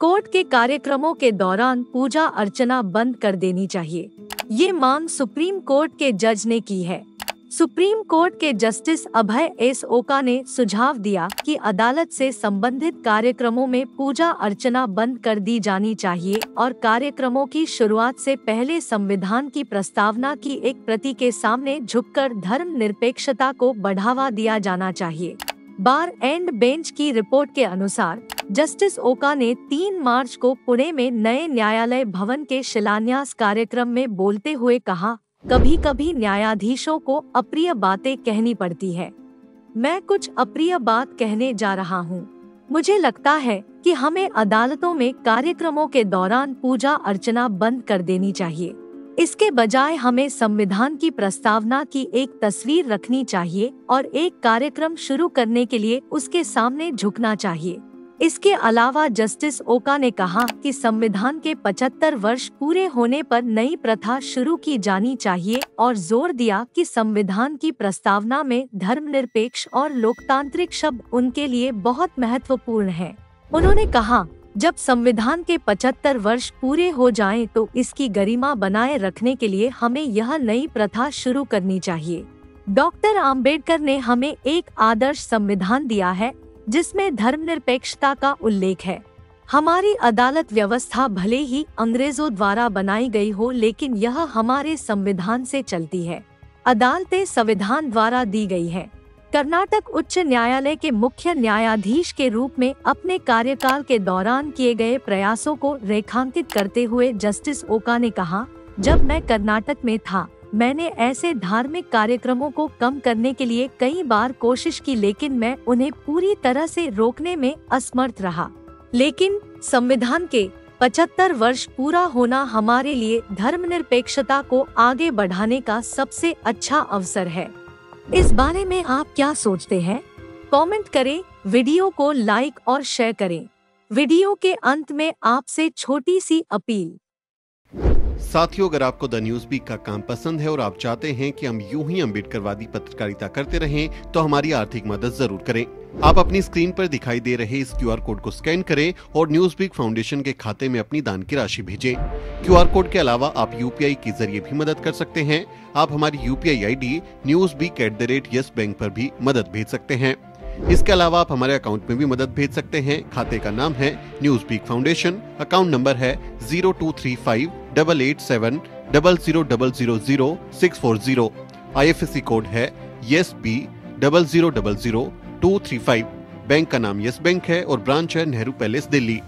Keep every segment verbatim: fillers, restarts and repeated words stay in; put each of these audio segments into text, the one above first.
Court के कार्यक्रमों के दौरान पूजा अर्चना बंद कर देनी चाहिए। ये मांग सुप्रीम कोर्ट के जज ने की है। सुप्रीम कोर्ट के जस्टिस अभय एस ओका ने सुझाव दिया कि अदालत से संबंधित कार्यक्रमों में पूजा अर्चना बंद कर दी जानी चाहिए और कार्यक्रमों की शुरुआत से पहले संविधान की प्रस्तावना की एक प्रति के सामने झुककर धर्मनिरपेक्षता को बढ़ावा दिया जाना चाहिए। बार एंड बेंच की रिपोर्ट के अनुसार जस्टिस ओका ने तीन मार्च को पुणे में नए न्यायालय भवन के शिलान्यास कार्यक्रम में बोलते हुए कहा, कभी कभी न्यायाधीशों को अप्रिय बातें कहनी पड़ती है। मैं कुछ अप्रिय बात कहने जा रहा हूँ। मुझे लगता है कि हमें अदालतों में कार्यक्रमों के दौरान पूजा अर्चना बंद कर देनी चाहिए। इसके बजाय हमें संविधान की प्रस्तावना की एक तस्वीर रखनी चाहिए और एक कार्यक्रम शुरू करने के लिए उसके सामने झुकना चाहिए। इसके अलावा जस्टिस ओका ने कहा कि संविधान के पचहत्तर वर्ष पूरे होने पर नई प्रथा शुरू की जानी चाहिए और जोर दिया कि संविधान की प्रस्तावना में धर्मनिरपेक्ष और लोकतांत्रिक शब्द उनके लिए बहुत महत्वपूर्ण हैं। उन्होंने कहा, जब संविधान के पचहत्तर वर्ष पूरे हो जाएं तो इसकी गरिमा बनाए रखने के लिए हमें यह नई प्रथा शुरू करनी चाहिए। डॉक्टर आम्बेडकर ने हमें एक आदर्श संविधान दिया है जिसमें धर्मनिरपेक्षता का उल्लेख है। हमारी अदालत व्यवस्था भले ही अंग्रेजों द्वारा बनाई गई हो, लेकिन यह हमारे संविधान से चलती है। अदालतें संविधान द्वारा दी गई है। कर्नाटक उच्च न्यायालय के मुख्य न्यायाधीश के रूप में अपने कार्यकाल के दौरान किए गए प्रयासों को रेखांकित करते हुए जस्टिस ओका ने कहा, जब मैं कर्नाटक में था मैंने ऐसे धार्मिक कार्यक्रमों को कम करने के लिए कई बार कोशिश की, लेकिन मैं उन्हें पूरी तरह से रोकने में असमर्थ रहा। लेकिन संविधान के पचहत्तर वर्ष पूरा होना हमारे लिए धर्मनिरपेक्षता को आगे बढ़ाने का सबसे अच्छा अवसर है। इस बारे में आप क्या सोचते हैं? कमेंट करें, वीडियो को लाइक और शेयर करें। वीडियो के अंत में आपसे छोटी सी अपील। साथियों, अगर आपको द न्यूज़ बीक का काम पसंद है और आप चाहते हैं कि हम यूं ही अम्बेडकरवादी पत्रकारिता करते रहें, तो हमारी आर्थिक मदद जरूर करें। आप अपनी स्क्रीन पर दिखाई दे रहे इस क्यूआर कोड को स्कैन करें और न्यूज़ बीक फाउंडेशन के खाते में अपनी दान की राशि भेजें। क्यूआर कोड के अलावा आप यूपीआई के जरिए भी मदद कर सकते हैं। आप हमारी UPI I D news beak at the rate Yes Bank पर भी मदद भेज सकते हैं। इसके अलावा आप हमारे अकाउंट में भी मदद भेज सकते हैं। खाते का नाम है news beak foundation, account number है zero two three five double eight seven double zero double zero zero six four zero. I F S C code है S B double zero double zero two three five. Bank का नाम yes bank है और branch है Nehru palace Delhi.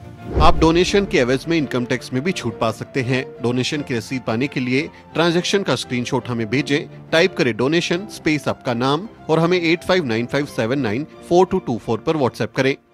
आप donation के एवज में इनकम टैक्स में भी छूट पा सकते हैं। डोनेशन की रसीद पाने के लिए ट्रांजैक्शन का स्क्रीनशॉट हमें भेजें। टाइप करें डोनेशन स्पेस आपका नाम और हमें eight five nine five seven nine four two two four पर व्हाट्सएप करें।